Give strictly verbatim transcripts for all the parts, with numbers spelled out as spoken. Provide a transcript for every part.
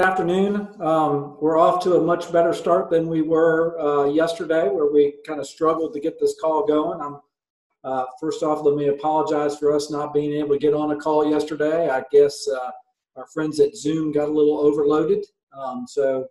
Good afternoon. Um, we're off to a much better start than we were uh, yesterday, where we kind of struggled to get this call going. I'm, uh, first off, let me apologize for us not being able to get on a call yesterday. I guess uh, our friends at Zoom got a little overloaded, um, so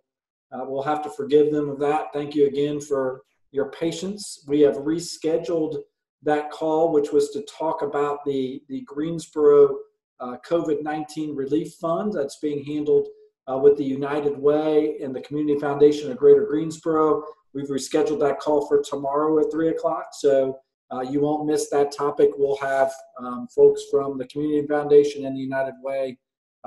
uh, we'll have to forgive them of that. Thank you again for your patience. We have rescheduled that call, which was to talk about the, the Greensboro uh, COVID nineteen Relief Fund that's being handled uh, with the United Way and the Community Foundation of Greater Greensboro. We've rescheduled that call for tomorrow at three o'clock, so uh, you won't miss that topic. We'll have um, folks from the Community Foundation and the United Way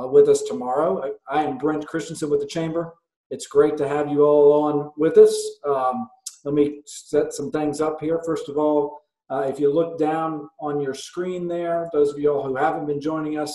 uh, with us tomorrow. I, I am Brent Christensen with the Chamber. It's great to have you all on with us. Um, let me set some things up here. First of all, Uh, if you look down on your screen there, those of you all who haven't been joining us,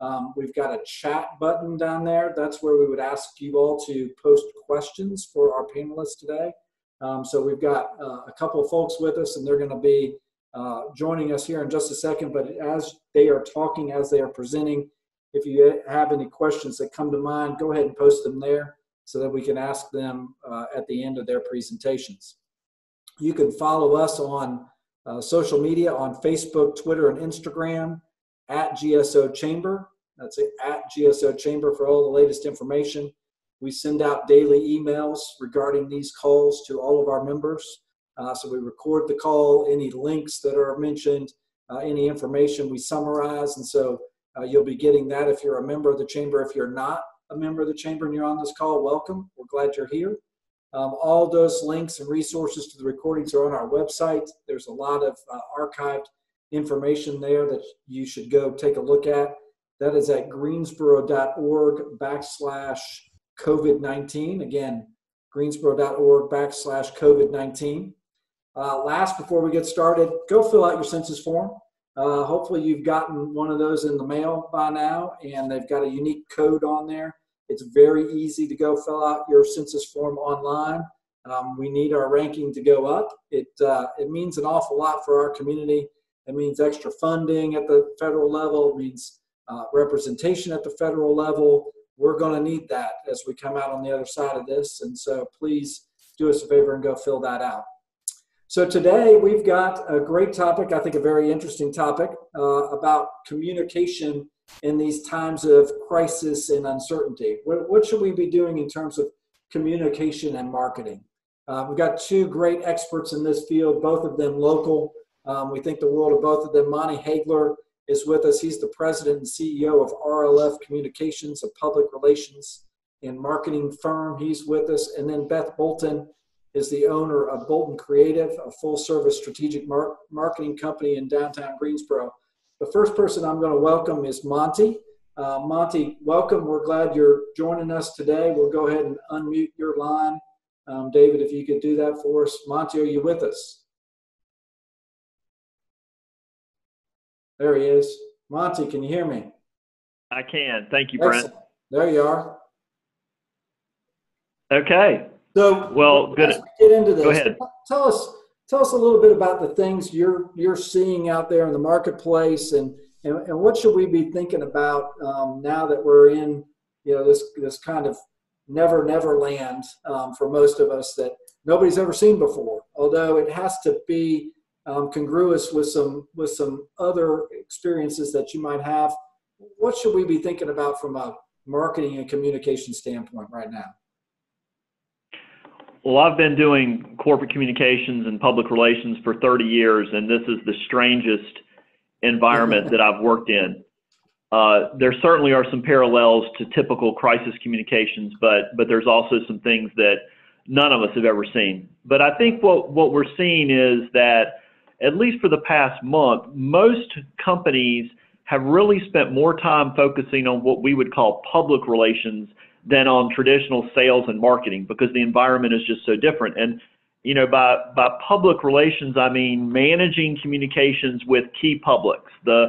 um, we've got a chat button down there. That's where we would ask you all to post questions for our panelists today. Um, so we've got uh, a couple of folks with us, and they're going to be uh, joining us here in just a second. But as they are talking, as they are presenting, if you have any questions that come to mind, go ahead and post them there so that we can ask them uh, at the end of their presentations. You can follow us on Uh, social media on Facebook, Twitter, and Instagram at G S O Chamber. That's it, at G S O Chamber for all the latest information. We send out daily emails regarding these calls to all of our members. Uh, so we record the call, any links that are mentioned, uh, any information we summarize. And so uh, you'll be getting that if you're a member of the Chamber. If you're not a member of the Chamber and you're on this call, welcome. We're glad you're here. Um, all those links and resources to the recordings are on our website. There's a lot of uh, archived information there that you should go take a look at. That is at greensboro.org backslash COVID-19. Again, greensboro.org backslash COVID-19. Uh, last, before we get started, go fill out your census form. Uh, hopefully you've gotten one of those in the mail by now, and they've got a unique code on there. It's very easy to go fill out your census form online. Um, we need our ranking to go up. It, uh, it means an awful lot for our community. It means extra funding at the federal level. It means uh, representation at the federal level. We're going to need that as we come out on the other side of this. And so please do us a favor and go fill that out. So today we've got a great topic, I think a very interesting topic, uh, about communication in these times of crisis and uncertainty. What, what should we be doing in terms of communication and marketing? Uh, we've got two great experts in this field, both of them local. Um, we think the world of both of them. Monty Hagler is with us. He's the president and C E O of R L F Communications, a public relations and marketing firm. He's with us. And then Beth Boulton is the owner of Boulton Creative, a full-service strategic mar- marketing company in downtown Greensboro. The first person I'm going to welcome is Monty. Uh, Monty, welcome. We're glad you're joining us today. We'll go ahead and unmute your line. Um, David, if you could do that for us. Monty, are you with us? There he is. Monty, can you hear me? I can. Thank you, Brent. Excellent. There you are. Okay. So, well, good. As we get into this, go ahead. Tell us. Tell us a little bit about the things you're you're seeing out there in the marketplace, and and, and what should we be thinking about um, now that we're in you know this this kind of never never land um, for most of us that nobody's ever seen before. Although it has to be um, congruous with some with some other experiences that you might have. What should we be thinking about from a marketing and communication standpoint right now? Well, I've been doing corporate communications and public relations for thirty years, and this is the strangest environment that I've worked in. Uh, there certainly are some parallels to typical crisis communications, but but there's also some things that none of us have ever seen. But I think what, what we're seeing is that, at least for the past month, most companies have really spent more time focusing on what we would call public relations than on traditional sales and marketing, because the environment is just so different. And, you know, by, by public relations, I mean managing communications with key publics, the,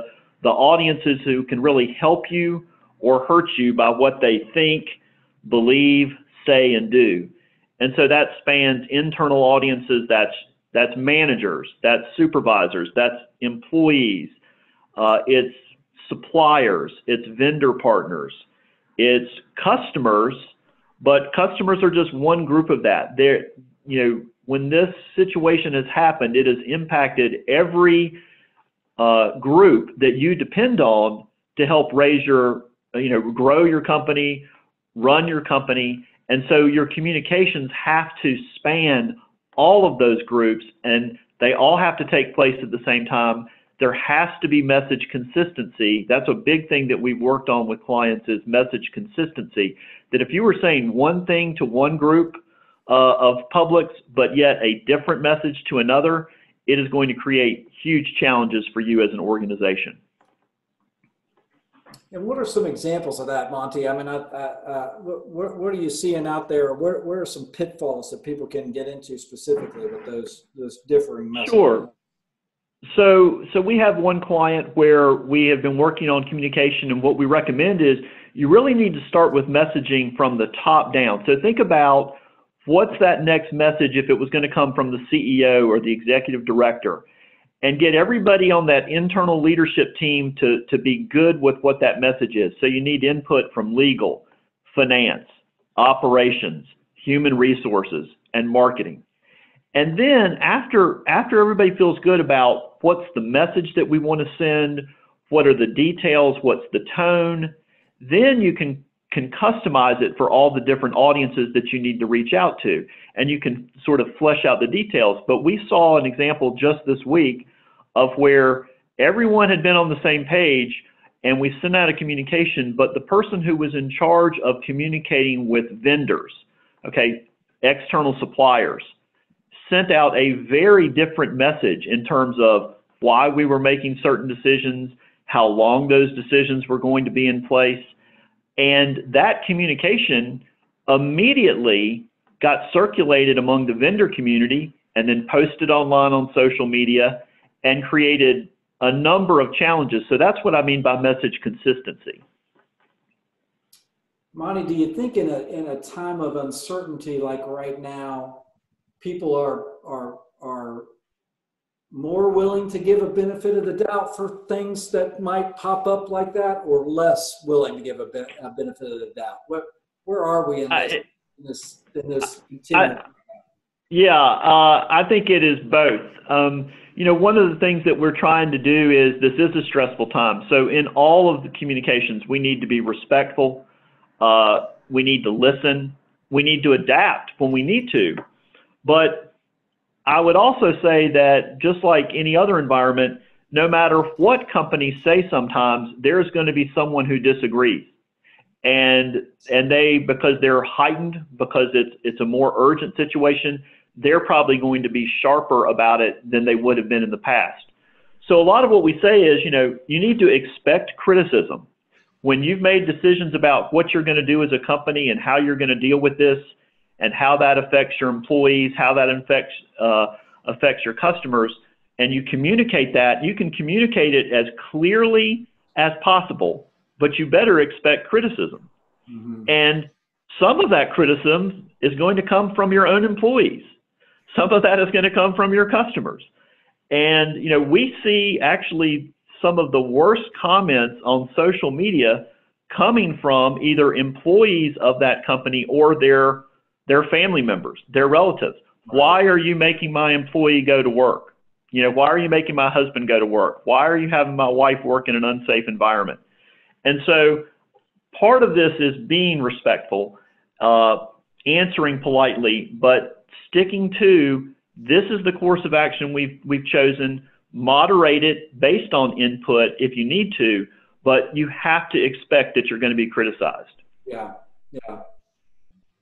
the audiences who can really help you or hurt you by what they think, believe, say, and do. And so that spans internal audiences, that's, that's managers, that's supervisors, that's employees, uh, it's suppliers, it's vendor partners. it's customers, but customers are just one group of that. They're, you know, when this situation has happened, it has impacted every uh, group that you depend on to help raise your, you know, grow your company, run your company. And so your communications have to span all of those groups, and they all have to take place at the same time. There has to be message consistency. That's a big thing that we've worked on with clients, is message consistency. That if you were saying one thing to one group uh, of publics, but yet a different message to another, it is going to create huge challenges for you as an organization. And what are some examples of that, Monty? I mean, uh, uh, what, what are you seeing out there? Where, where are some pitfalls that people can get into specifically with those, those differing messages? Sure. So, so we have one client where we have been working on communication, and what we recommend is you really need to start with messaging from the top down. So think about what's that next message if it was going to come from the C E O or the executive director, and get everybody on that internal leadership team to, to be good with what that message is. So you need input from legal, finance, operations, human resources, and marketing. And then after, after everybody feels good about what's the message that we want to send, what are the details, what's the tone, then you can, can customize it for all the different audiences that you need to reach out to. And you can sort of flesh out the details. But we saw an example just this week of where everyone had been on the same page, and we sent out a communication, but the person who was in charge of communicating with vendors, okay, external suppliers, sent out a very different message in terms of why we were making certain decisions, how long those decisions were going to be in place. And that communication immediately got circulated among the vendor community and then posted online on social media and created a number of challenges. So that's what I mean by message consistency. Monty, do you think in a, in a time of uncertainty like right now, people are, are, are more willing to give a benefit of the doubt for things that might pop up like that, or less willing to give a, be a benefit of the doubt? Where, where are we in this? I, in this, in this continuum? I, yeah, uh, I think it is both. Um, you know, one of the things that we're trying to do is, this is a stressful time. So in all of the communications, we need to be respectful. Uh, we need to listen. We need to adapt when we need to. But I would also say that just like any other environment, no matter what companies say sometimes, there's going to be someone who disagrees. And, and they, because they're heightened, because it's, it's a more urgent situation, they're probably going to be sharper about it than they would have been in the past. So a lot of what we say is, you know, you need to expect criticism. When you've made decisions about what you're going to do as a company and how you're going to deal with this, and how that affects your employees, how that affects, uh, affects your customers, and you communicate that, you can communicate it as clearly as possible, but you better expect criticism. Mm-hmm. And some of that criticism is going to come from your own employees. Some of that is going to come from your customers. And, you know, we see actually some of the worst comments on social media coming from either employees of that company or their their family members, their relatives. Why are you making my employee go to work? You know, why are you making my husband go to work? Why are you having my wife work in an unsafe environment? And so part of this is being respectful, uh, answering politely, but sticking to, this is the course of action we've, we've chosen. Moderate it based on input if you need to, but you have to expect that you're going to be criticized. Yeah, yeah.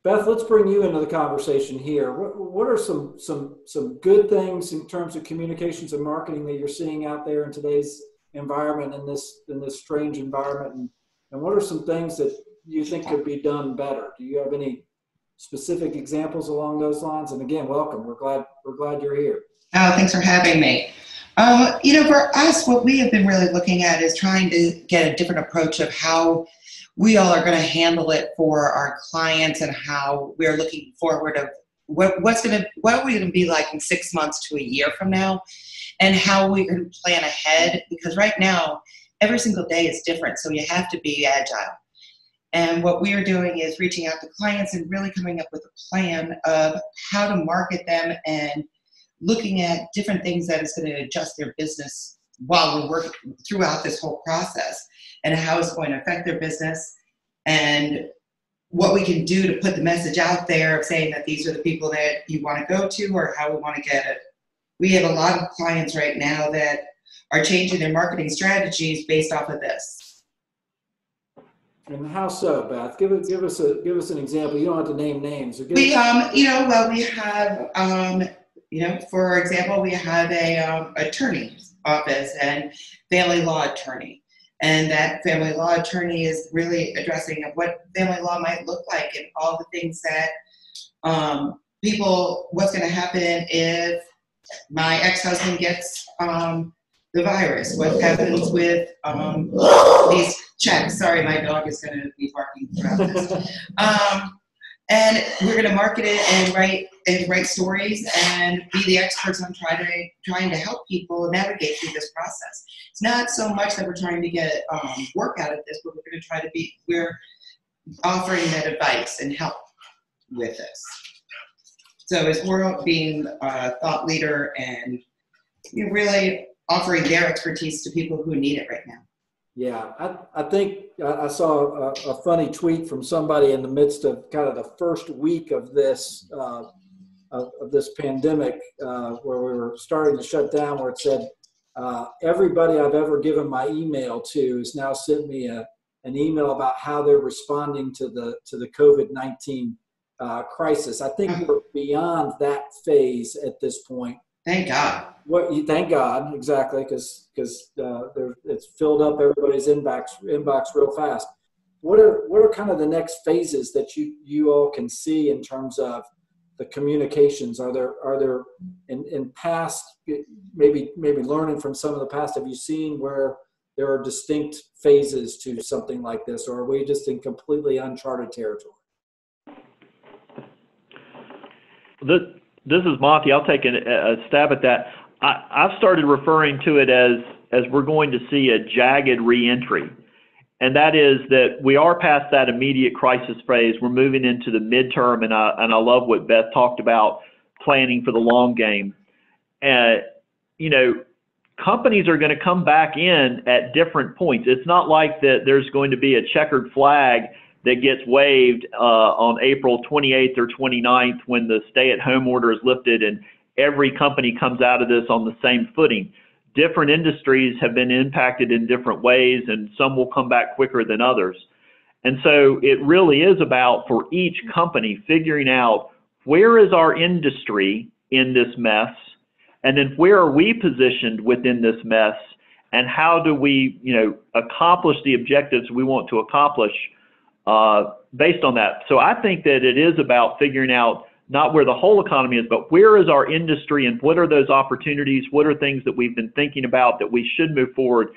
Beth, let's bring you into the conversation here. What, what are some, some, some good things in terms of communications and marketing that you're seeing out there in today's environment, in this, in this strange environment? And, and what are some things that you think could be done better? Do you have any specific examples along those lines? And again, welcome. We're glad, we're glad you're here. Oh, thanks for having me. Um, you know, for us, what we have been really looking at is trying to get a different approach of how we all are going to handle it for our clients, and how we're looking forward of what, what's going to, what we're going to be like in six months to a year from now, and how we can plan ahead, because right now every single day is different. So you have to be agile. And what we are doing is reaching out to clients and really coming up with a plan of how to market them and looking at different things that is going to adjust their business while we work throughout this whole process and how it's going to affect their business and what we can do to put the message out there of saying that these are the people that you want to go to or how we want to get it. We have a lot of clients right now that are changing their marketing strategies based off of this. And how so, Beth? Give it, give us a, give us an example. You don't have to name names. Or give we, um, you know, well, we have, um, you know, for example, we have a um, attorney office and family law attorney, and that family law attorney is really addressing what family law might look like and all the things that um, people. What's going to happen if my ex-husband gets um, the virus? What happens with um, these checks? Sorry, my dog is going to be barking throughout this. Um, and we're going to market it and write and write stories and be the experts on trying to trying to help people navigate through this process. It's not so much that we're trying to get um, work out of this, but we're going to try to be we're offering that advice and help with this. So it's more being a thought leader and you know, really offering their expertise to people who need it right now. Yeah, I, I think I saw a, a funny tweet from somebody in the midst of kind of the first week of this uh, of, of this pandemic uh, where we were starting to shut down, where it said, uh, everybody I've ever given my email to has now sent me a, an email about how they're responding to the, to the COVID nineteen uh, crisis. I think mm-hmm. we're beyond that phase at this point. Thank God. What you thank God exactly, because because uh, it's filled up everybody's inbox inbox real fast. What are what are kind of the next phases that you you all can see in terms of the communications? Are there are there in in past maybe maybe learning from some of the past? Have you seen where there are distinct phases to something like this, or are we just in completely uncharted territory? The This is Monty. I'll take an, a stab at that. I, I've started referring to it as, as we're going to see a jagged reentry. And that is that we are past that immediate crisis phase. We're moving into the midterm, and I, and I love what Beth talked about, planning for the long game. And, uh, you know, companies are going to come back in at different points. It's not like that there's going to be a checkered flag that gets waived uh, on April twenty-eighth or twenty-ninth when the stay-at-home order is lifted and every company comes out of this on the same footing. Different industries have been impacted in different ways, and some will come back quicker than others. And so it really is about, for each company, figuring out where is our industry in this mess, and then where are we positioned within this mess, and how do we, you know, accomplish the objectives we want to accomplish Uh, based on that. So I think that it is about figuring out not where the whole economy is, but where is our industry and what are those opportunities? What are things that we've been thinking about that we should move forward?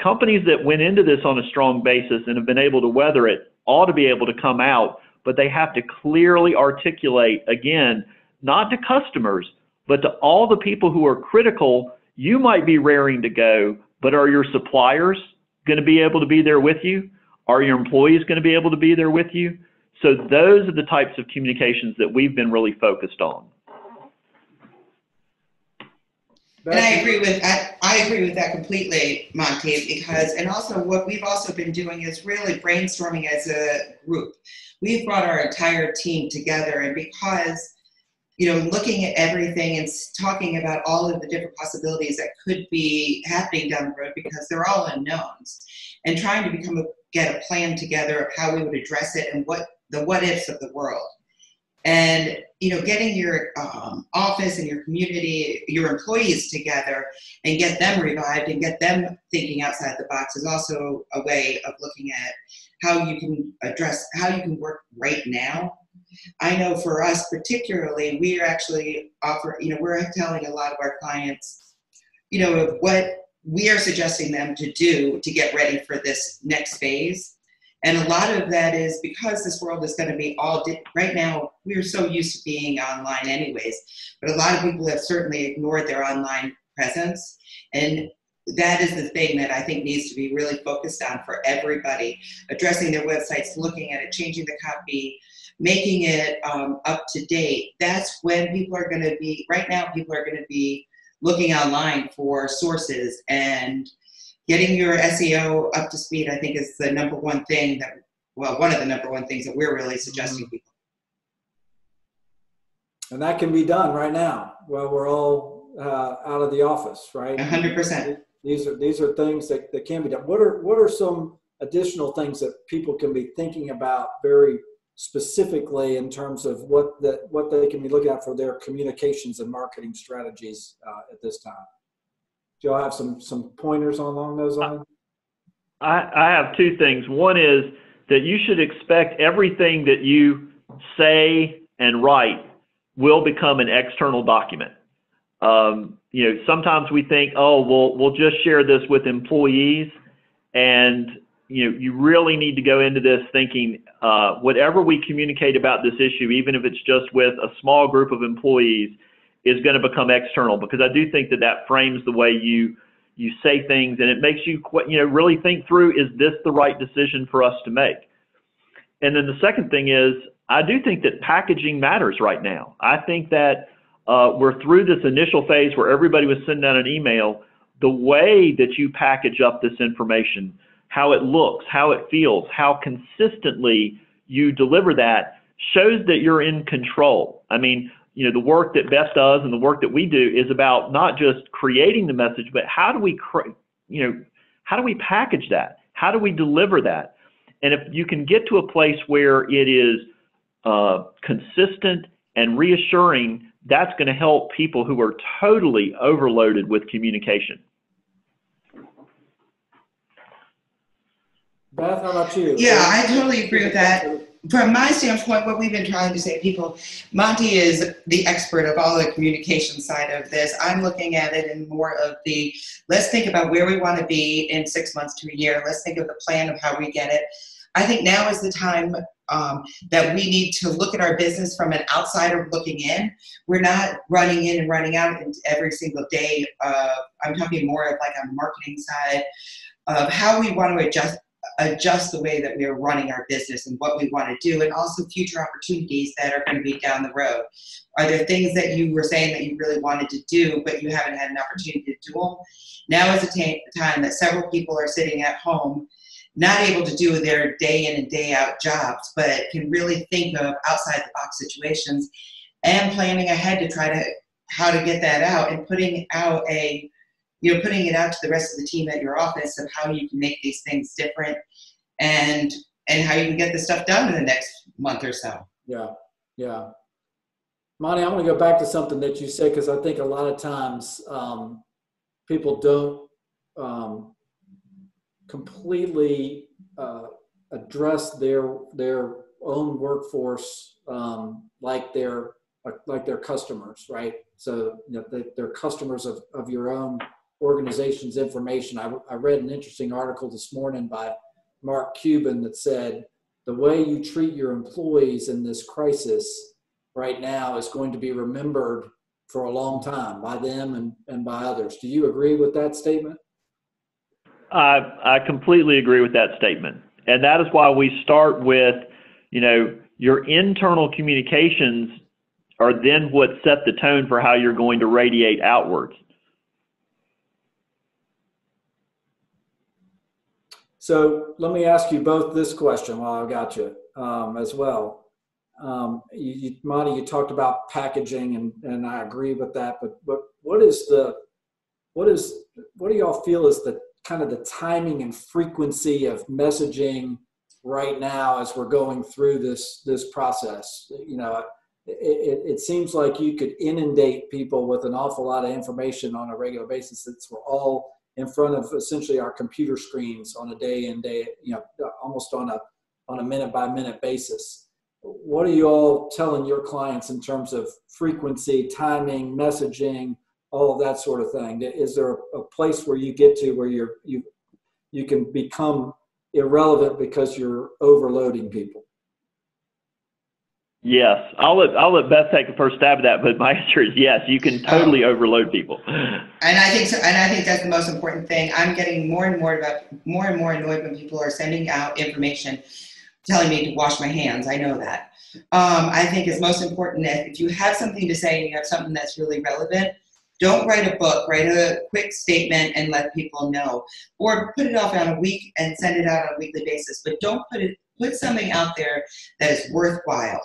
Companies that went into this on a strong basis and have been able to weather it ought to be able to come out, but they have to clearly articulate, again, not to customers, but to all the people who are critical. You might be raring to go, but are your suppliers going to be able to be there with you? Are your employees going to be able to be there with you? So those are the types of communications that we've been really focused on. And I agree with I, I agree with that completely, Monty, because and also what we've also been doing is really brainstorming as a group. We've brought our entire team together, and because, you know, looking at everything and talking about all of the different possibilities that could be happening down the road, because they're all unknowns, and trying to become a get a plan together of how we would address it and what the what ifs of the world. And, you know, getting your um, office and your community, your employees together and get them revived and get them thinking outside the box is also a way of looking at how you can address, how you can work right now. I know for us particularly, we are actually offering, you know, we're telling a lot of our clients, you know, of what we are suggesting them to do to get ready for this next phase. And a lot of that is because this world is going to be all di- right now, we're so used to being online anyways, but a lot of people have certainly ignored their online presence. And that is the thing that I think needs to be really focused on for everybody, addressing their websites, looking at it, changing the copy, making it um, up to date. That's when people are going to be, right now people are going to be looking online for sources, and getting your S E O up to speed, I think, is the number one thing that, well, one of the number one things that we're really suggesting people. And that can be done right now while we're all uh, out of the office, right? one hundred percent. These are, these are things that, that can be done. What are, what are some additional things that people can be thinking about very specifically in terms of what, the, what they can be looking at for their communications and marketing strategies uh, at this time? Do y'all have some, some pointers along those lines? I, I have two things. One is that you should expect everything that you say and write will become an external document. Um, you know, sometimes we think, oh, we'll, we'll just share this with employees. And, you know, you really need to go into this thinking, uh, whatever we communicate about this issue, even if it's just with a small group of employees, is going to become external, because I do think that that frames the way you you say things, and it makes you you know really think through, is this the right decision for us to make? And then the second thing is, I do think that packaging matters right now. I think that uh, we're through this initial phase where everybody was sending out an email. The way that you package up this information, how it looks, how it feels, how consistently you deliver that, shows that you're in control. I mean, you know, the work that Beth does and the work that we do is about not just creating the message, but how do we, cre you know, how do we package that? How do we deliver that? And if you can get to a place where it is uh, consistent and reassuring, that's going to help people who are totally overloaded with communication. Beth, how about you? Yeah, I totally agree with that. From my standpoint, what we've been trying to say to people, Monty is the expert of all the communication side of this. I'm looking at it in more of the, let's think about where we want to be in six months to a year. Let's think of the plan of how we get it. I think now is the time um, that we need to look at our business from an outsider looking in. We're not running in and running out every single day. Uh, I'm talking more of like on the marketing side of how we want to adjust adjust the way that we are running our business and what we want to do, and also future opportunities that are going to be down the road. Are there things that you were saying that you really wanted to do, but you haven't had an opportunity to do them? Now is the time that several people are sitting at home, not able to do their day in and day out jobs, but can really think of outside the box situations and planning ahead to try to, how to get that out, and putting out a you know, putting it out to the rest of the team at your office of how you can make these things different, and and how you can get this stuff done in the next month or so. Yeah, yeah. Monty, I'm going to go back to something that you said, because I think a lot of times um, people don't um, completely uh, address their their own workforce um, like their like their customers, right? So you know, they, they're customers of, of your own organization's information. I, I read an interesting article this morning by Mark Cuban that said the way you treat your employees in this crisis right now is going to be remembered for a long time by them and, and by others. Do you agree with that statement? I, I completely agree with that statement. And that is why we start with, you know, your internal communications are then what set the tone for how you're going to radiate outwards. So let me ask you both this question while I've got you um, as well. Um, you, you, Monty, you talked about packaging, and, and I agree with that, but, but what is the, what is, what do y'all feel is the kind of the timing and frequency of messaging right now as we're going through this, this process? You know, it, it, it seems like you could inundate people with an awful lot of information on a regular basis, since we're all in front of essentially our computer screens on a day in day, you know, almost on a, on a minute by minute basis. What are you all telling your clients in terms of frequency, timing, messaging, all of that sort of thing? Is there a place where you get to where you're, you, you can become irrelevant because you're overloading people? Yes, I'll let I'll let Beth take the first stab at that, but my answer is yes. You can totally um, overload people, and I think so, and I think that's the most important thing. I'm getting more and more about more and more annoyed when people are sending out information telling me to wash my hands. I know that. Um, I think it's most important that if you have something to say and you have something that's really relevant, don't write a book. Write a quick statement and let people know, or put it off on a week and send it out on a weekly basis. But don't put it put something out there that is worthwhile,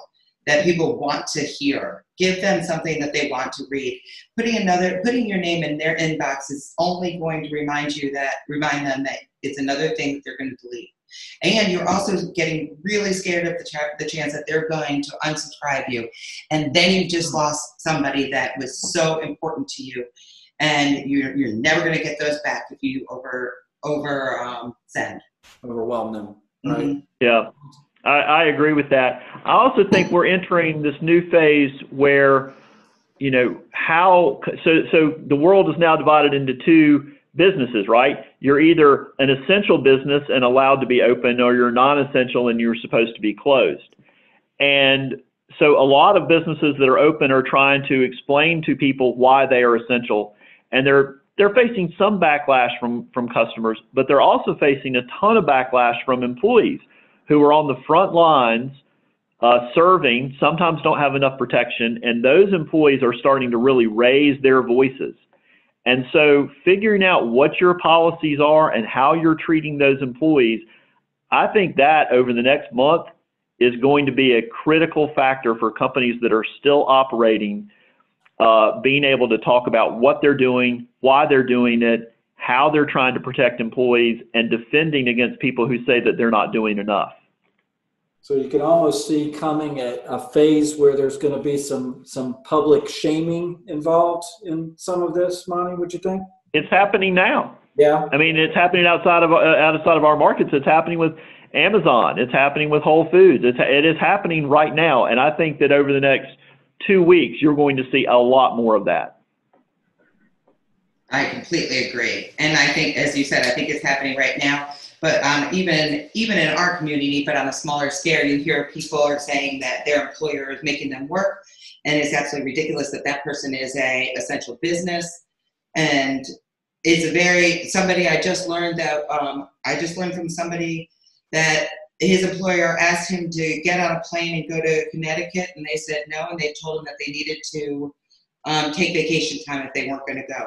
that people want to hear. Give them something that they want to read. Putting another, putting your name in their inbox is only going to remind you that, remind them that it's another thing that they're going to delete. And you're also getting really scared of the, tra- the chance that they're going to unsubscribe you. And then you've just lost somebody that was so important to you. And you're, you're never going to get those back if you over, over um, send. Overwhelm them, right? Mm-hmm. Yeah. I, I agree with that. I also think we're entering this new phase where, you know, how, so, so the world is now divided into two businesses, right? You're either an essential business and allowed to be open, or you're non-essential and you're supposed to be closed. And so a lot of businesses that are open are trying to explain to people why they are essential. And they're, they're facing some backlash from, from customers, but they're also facing a ton of backlash from employees who are on the front lines uh, serving, sometimes don't have enough protection, and those employees are starting to really raise their voices. And so figuring out what your policies are and how you're treating those employees, I think that over the next month is going to be a critical factor for companies that are still operating, uh, being able to talk about what they're doing, why they're doing it, how they're trying to protect employees, and defending against people who say that they're not doing enough. So you can almost see coming at a phase where there's going to be some some public shaming involved in some of this, Monty, would you think? It's happening now. Yeah. I mean, it's happening outside of uh, outside of our markets. It's happening with Amazon. It's happening with Whole Foods. It's, it is happening right now. And I think that over the next two weeks, you're going to see a lot more of that. I completely agree. And I think, as you said, I think it's happening right now. But um, even even in our community, but on a smaller scale, you hear people are saying that their employer is making them work, and it's absolutely ridiculous that that person is a essential business. And it's a very, somebody I just learned that, um, I just learned from somebody that his employer asked him to get on a plane and go to Connecticut, and they said no, and they told him that they needed to Um, take vacation time if they weren't going to go.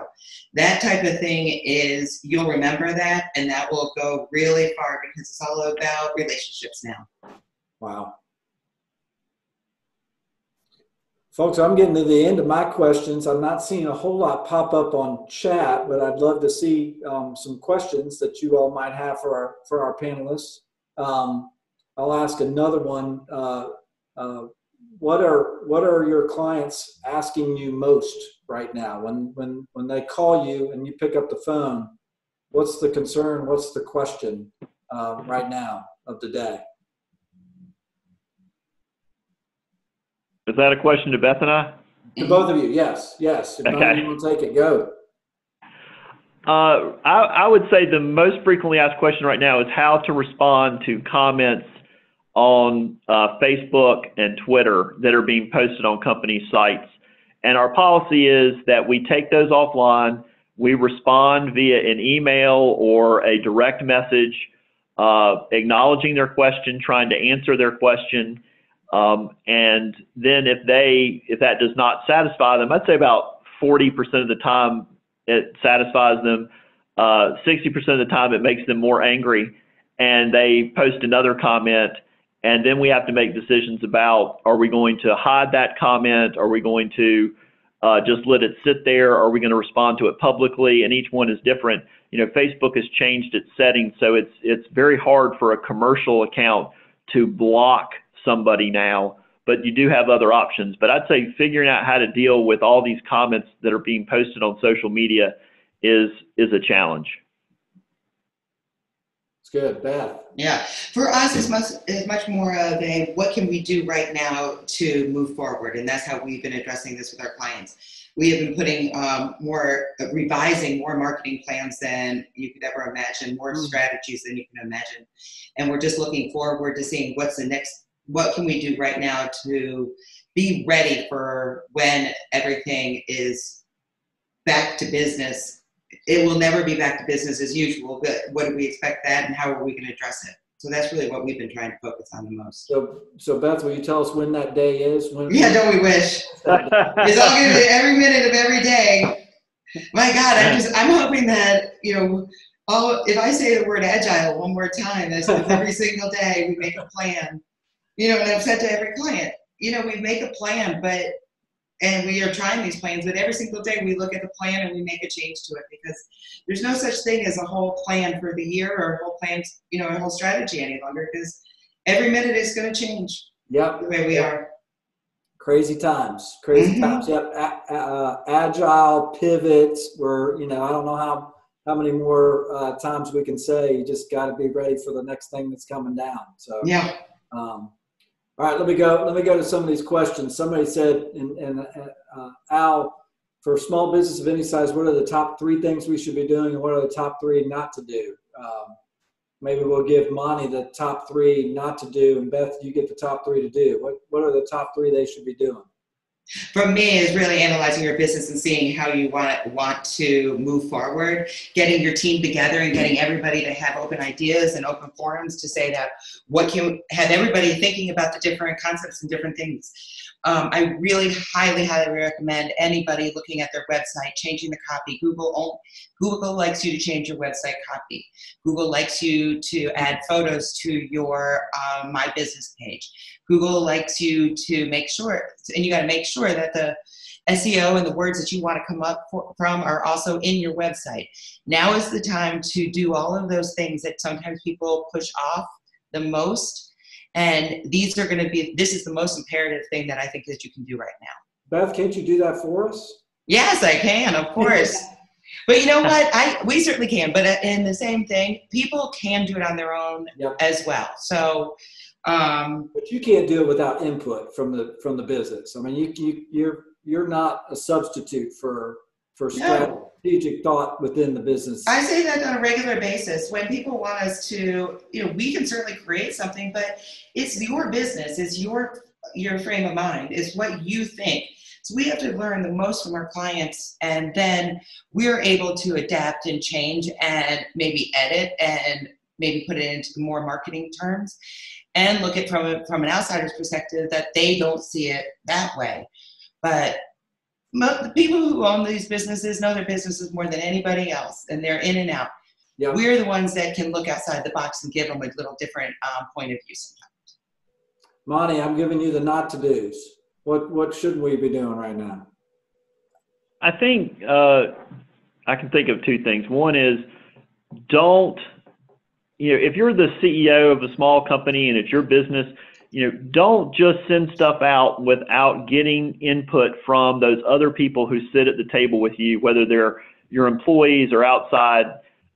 That type of thing is, you'll remember that, and that will go really far because it's all about relationships now. Wow. Folks, I'm getting to the end of my questions. I'm not seeing a whole lot pop up on chat, but I'd love to see um, some questions that you all might have for our, for our panelists. Um, I'll ask another one. Uh, uh, What are what are your clients asking you most right now? When when when they call you and you pick up the phone, what's the concern? What's the question uh, right now of the day? Is that a question to Beth and I? To both of you, yes, yes. If okay. You want to take it, go. Uh, I, I would say the most frequently asked question right now is how to respond to comments on uh, Facebook and Twitter that are being posted on company sites. And our policy is that we take those offline, we respond via an email or a direct message, uh, acknowledging their question, trying to answer their question. Um, and then if they, if that does not satisfy them, I'd say about forty percent of the time it satisfies them, uh, sixty percent of the time it makes them more angry, and they post another comment. And then we have to make decisions about, are we going to hide that comment? Are we going to uh, just let it sit there? Are we going to respond to it publicly? And each one is different. You know, Facebook has changed its settings, so it's it's very hard for a commercial account to block somebody now, but you do have other options. But I'd say figuring out how to deal with all these comments that are being posted on social media is is a challenge. Good, Beth. Yeah, for us, it's much, it's much more of a what can we do right now to move forward, and that's how we've been addressing this with our clients. We have been putting um, more, uh, revising more marketing plans than you could ever imagine, more strategies than you can imagine, and we're just looking forward to seeing what's the next what can we do right now to be ready for when everything is back to business? It will never be back to business as usual, but what do we expect that, and how are we going to address it? So that's really what we've been trying to focus on the most. So, so Beth, will you tell us when that day is? When yeah, don't we wish? It's all going to be every minute of every day. My God, I'm just, I'm hoping that, you know, all, if I say the word agile one more time, that's every single day we make a plan. You know, and I've said to every client, you know, we make a plan, but, and we are trying these plans, but every single day we look at the plan and we make a change to it, because there's no such thing as a whole plan for the year or a whole plan, you know, a whole strategy any longer, because every minute it's going to change. Yep. The way we yep. are. Crazy times, crazy mm-hmm. times. Yep. A uh, agile pivots where, you know, I don't know how, how many more uh, times we can say, you just got to be ready for the next thing that's coming down. So, yeah. Um, All right, let me go. Let me go to some of these questions. Somebody said, and, and uh, Al, for small business of any size, what are the top three things we should be doing, and what are the top three not to do? Um, maybe we'll give Monty the top three not to do, and Beth, you get the top three to do. What What are the top three they should be doing? For me, is really analyzing your business and seeing how you want want to move forward, getting your team together and getting everybody to have open ideas and open forums to say that what can have everybody thinking about the different concepts and different things. Um, I really highly, highly recommend anybody looking at their website, changing the copy. Google, Google likes you to change your website copy. Google likes you to add photos to your uh, My Business page. Google likes you to make sure, and you got to make sure that the S E O and the words that you want to come up for, from are also in your website. Now is the time to do all of those things that sometimes people push off the most. And these are going to be, this is the most imperative thing that I think that you can do right now. Beth, can't you do that for us? Yes, I can, of course. But you know what? I we certainly can. But in the same thing, people can do it on their own yep. as well. So, um, but you can't do it without input from the from the business. I mean, you you you're you're not a substitute for for strategic no. thought within the business. I say that on a regular basis. When people want us to, you know, we can certainly create something, but it's your business, it's your, your frame of mind, it's what you think. So we have to learn the most from our clients, and then we're able to adapt and change and maybe edit and maybe put it into more marketing terms and look at from a, from an outsider's perspective that they don't see it that way. But the people who own these businesses know their businesses more than anybody else, and they're in and out. Yep. We're the ones that can look outside the box and give them a little different um, point of view sometimes. Monty, I'm giving you the not to do's. What what should we be doing right now? I think uh, I can think of two things. One is don't, you know, if you're the C E O of a small company and it's your business, you know, don't just send stuff out without getting input from those other people who sit at the table with you, whether they're your employees or outside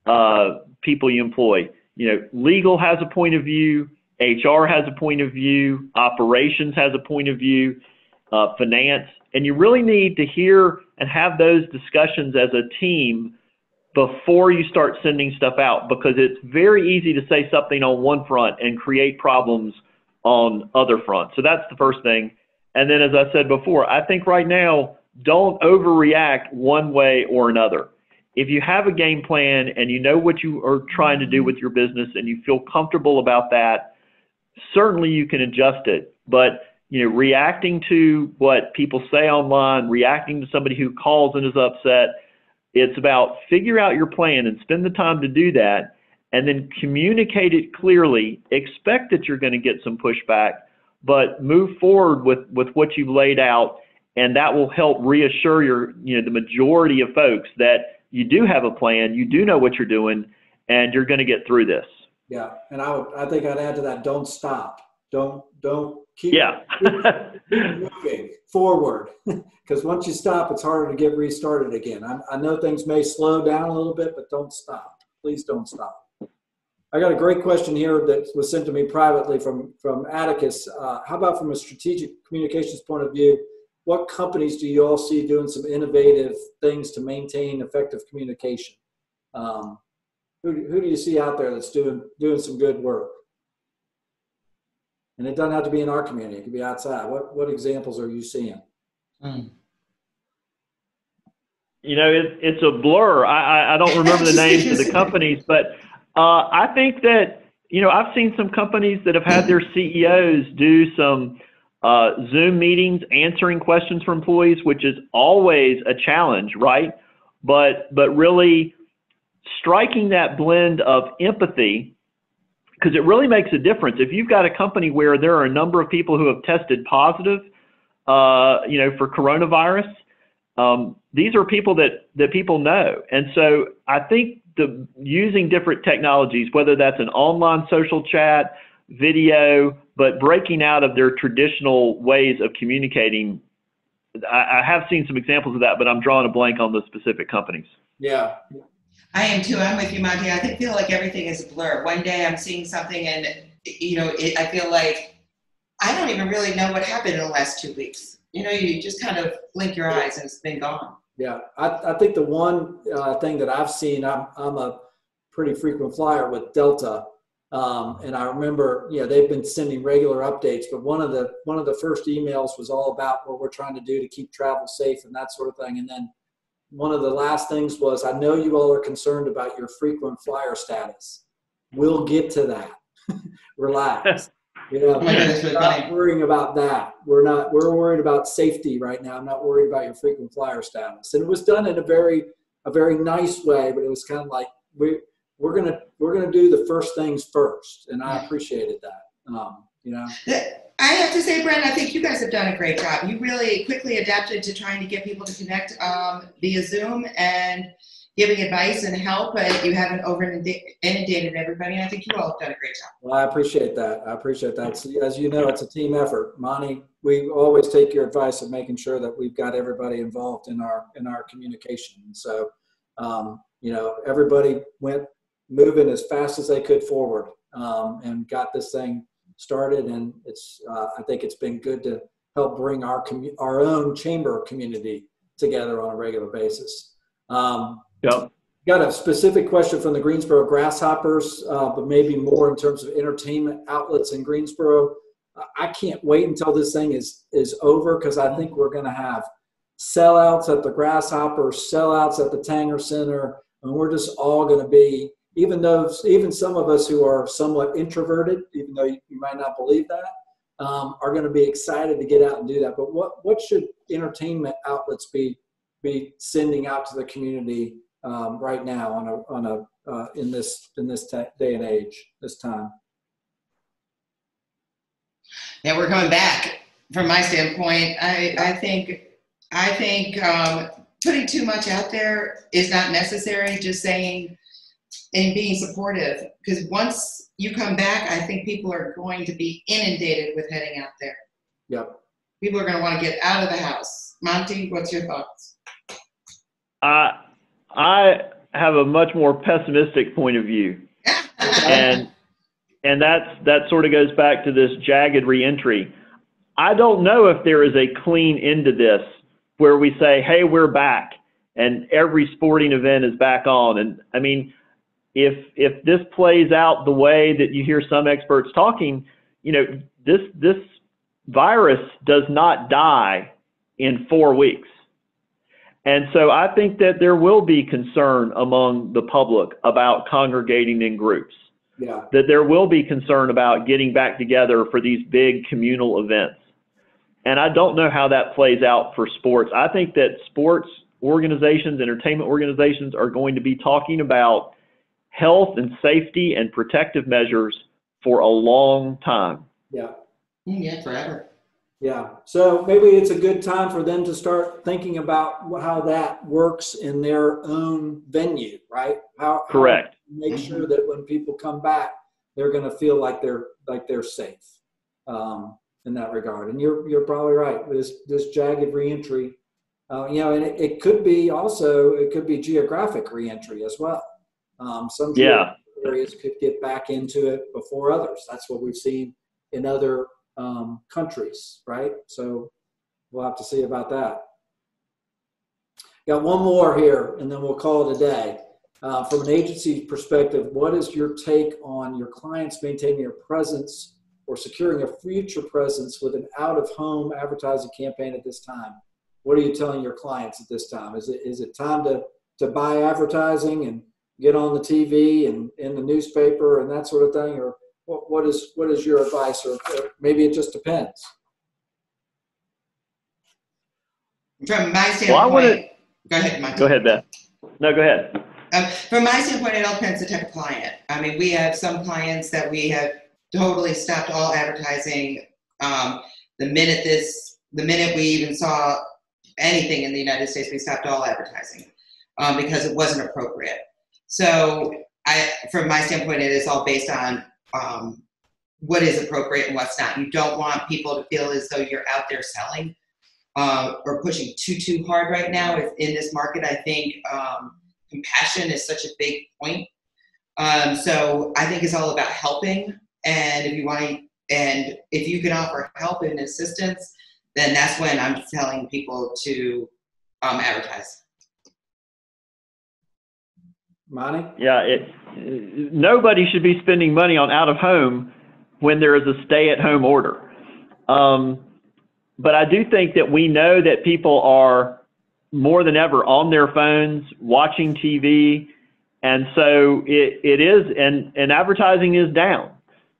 uh, people you employ. You know, legal has a point of view, H R has a point of view, operations has a point of view, uh, finance, and you really need to hear and have those discussions as a team before you start sending stuff out, because it's very easy to say something on one front and create problems on other fronts. So that's the first thing. And then, as I said before, I think right now, don't overreact one way or another. If you have a game plan and you know what you are trying to do with your business and you feel comfortable about that, certainly you can adjust it. But, you know, reacting to what people say online, reacting to somebody who calls and is upset, it's about figure out your plan and spend the time to do that. And then communicate it clearly, expect that you're going to get some pushback, but move forward with, with what you've laid out, and that will help reassure your, you know, the majority of folks that you do have a plan, you do know what you're doing, and you're going to get through this. Yeah, and I would, I think I'd add to that, don't stop. Don't, don't keep, yeah. keep, keep moving forward, because once you stop, it's harder to get restarted again. I, I know things may slow down a little bit, but don't stop. Please don't stop. I got a great question here that was sent to me privately from, from Atticus. Uh, how about from a strategic communications point of view, what companies do you all see doing some innovative things to maintain effective communication? Um, who, who do you see out there that's doing, doing some good work? And it doesn't have to be in our community. It could be outside. What, what examples are you seeing? Mm. You know, it, it's a blur. I, I don't remember the names of the companies, but uh, I think that, you know, I've seen some companies that have had their C E Os do some uh, Zoom meetings, answering questions from employees, which is always a challenge, right? But, but really striking that blend of empathy, because it really makes a difference. If you've got a company where there are a number of people who have tested positive, uh, you know, for coronavirus, um, these are people that, that people know. And so I think the using different technologies, whether that's an online social chat, video, but breaking out of their traditional ways of communicating, I, I have seen some examples of that, but I'm drawing a blank on the specific companies. Yeah. I am too. I'm with you, Monty. I feel like everything is a blur. One day I'm seeing something and, you know, it, I feel like I don't even really know what happened in the last two weeks. You know, you just kind of blink your eyes and it's been gone. Yeah. I, I think the one uh, thing that I've seen, I'm, I'm a pretty frequent flyer with Delta. Um, and I remember, you know, they've been sending regular updates, but one of the, one of the first emails was all about what we're trying to do to keep travel safe and that sort of thing. And then one of the last things was, I know you all are concerned about your frequent flyer status. We'll get to that. Relax. You know, we're not worrying about that. We're not, we're worried about safety right now. I'm not worried about your frequent flyer status. And it was done in a very, a very nice way, but it was kind of like, we, we're going to, we're going to do the first things first. And I appreciated that. Um, you know, I have to say, Brent, I think you guys have done a great job. You really quickly adapted to trying to get people to connect um, via Zoom and giving advice and help, but you haven't over inundated everybody. And I think you all have done a great job. Well, I appreciate that. I appreciate that. So, as you know, it's a team effort. Monty, we always take your advice of making sure that we've got everybody involved in our, in our communication. And so, um, you know, everybody went moving as fast as they could forward um, and got this thing started, and it's uh, I think it's been good to help bring our our own chamber community together on a regular basis. Um, yep. Got a specific question from the Greensboro Grasshoppers, uh, but maybe more in terms of entertainment outlets in Greensboro. I can't wait until this thing is is over, because I think we're going to have sellouts at the Grasshoppers, sellouts at the Tanger Center, and we're just all going to be, even though even some of us who are somewhat introverted, even though you, you might not believe that, um, are going to be excited to get out and do that. But what, what should entertainment outlets be be sending out to the community um, right now on a on a uh, in this in this day and age, this time? Yeah, we're coming back. From my standpoint, I I think I think um, putting too much out there is not necessary. Just saying. And being supportive, because once you come back, I think people are going to be inundated with heading out there. Yep. People are going to want to get out of the house. Monty, what's your thoughts? I I have a much more pessimistic point of view, and and that's that sort of goes back to this jagged reentry. I don't know if there is a clean end to this where we say, "Hey, we're back," and every sporting event is back on. And I mean, If if this plays out the way that you hear some experts talking, you know, this this virus does not die in four weeks. And so I think that there will be concern among the public about congregating in groups. Yeah. That there will be concern about getting back together for these big communal events. And I don't know how that plays out for sports. I think that sports organizations, entertainment organizations are going to be talking about health and safety and protective measures for a long time. Yeah. Yeah, forever. Yeah. So maybe it's a good time for them to start thinking about how that works in their own venue, right? How, Correct. How make sure that when people come back, they're going to feel like they're like they're safe um, in that regard. And you're you're probably right. This this jagged reentry, uh, you know, and it, it could be also it could be geographic reentry as well. Um, some yeah. areas could get back into it before others. That's what we've seen in other um, countries, right? So we'll have to see about that. Got one more here, and then we'll call it a day. Uh, from an agency perspective, what is your take on your clients maintaining their presence or securing a future presence with an out-of-home advertising campaign at this time? What are you telling your clients at this time? Is it, is it time to, to buy advertising and get on the T V and in the newspaper and that sort of thing? Or what, what is, what is your advice? Or, or maybe it just depends. From my standpoint, well, I wanna, go ahead, Mike. Go ahead, Beth. No, go ahead. Um, from my standpoint, it all depends on the type of client. I mean, we have some clients that we have totally stopped all advertising um, the minute this, the minute we even saw anything in the United States, we stopped all advertising um, because it wasn't appropriate. So, I, from my standpoint, it is all based on um, what is appropriate and what's not. You don't want people to feel as though you're out there selling uh, or pushing too, too hard right now. If, in this market, I think um, compassion is such a big point. Um, so, I think it's all about helping. And if you want to, and if you can offer help and assistance, then that's when I'm telling people to um, advertise. Monty? Yeah, it, nobody should be spending money on out of home when there is a stay-at-home order. Um, but I do think that we know that people are more than ever on their phones, watching T V, and so it, it is, and, and advertising is down.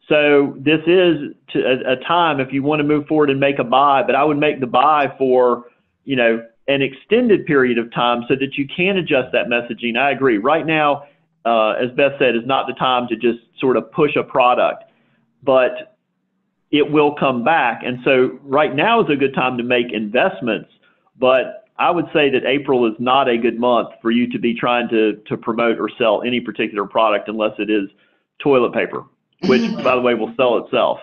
So this is a time if you want to move forward and make a buy, but I would make the buy for, you know, an extended period of time so that you can adjust that messaging. I agree. Right now, uh, as Beth said, is not the time to just sort of push a product, but it will come back. And so right now is a good time to make investments, but I would say that April is not a good month for you to be trying to, to promote or sell any particular product unless it is toilet paper, which, by the way, will sell itself.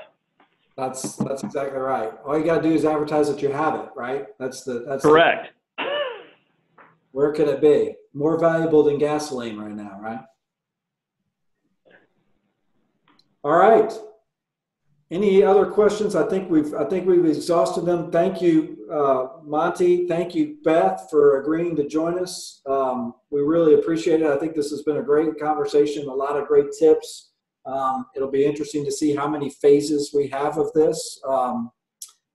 That's that's exactly right. All you got to do is advertise that you have it, right? That's the that's correct. The, where could it be more valuable than gasoline right now, right? All right. Any other questions? I think we've I think we've exhausted them. Thank you, uh, Monty. Thank you, Beth, for agreeing to join us. Um, we really appreciate it. I think this has been a great conversation. A lot of great tips. Um, it'll be interesting to see how many phases we have of this, um,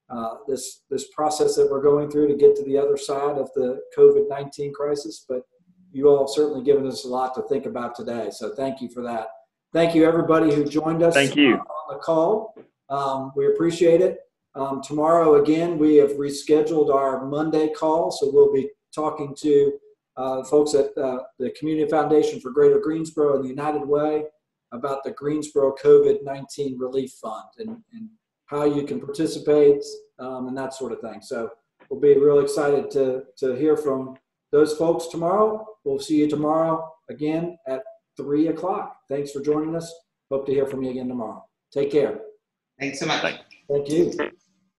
uh, this, this process that we're going through to get to the other side of the COVID nineteen crisis. But you all have certainly given us a lot to think about today. So thank you for that. Thank you, everybody who joined us thank you. on the call. Um, we appreciate it. Um, tomorrow, again, we have rescheduled our Monday call. So we'll be talking to uh, folks at uh, the Community Foundation for Greater Greensboro and the United Way about the Greensboro COVID nineteen Relief Fund and, and how you can participate um, and that sort of thing. So we'll be real excited to, to hear from those folks tomorrow. We'll see you tomorrow again at three o'clock. Thanks for joining us. Hope to hear from you again tomorrow. Take care. Thanks so much. Thank you.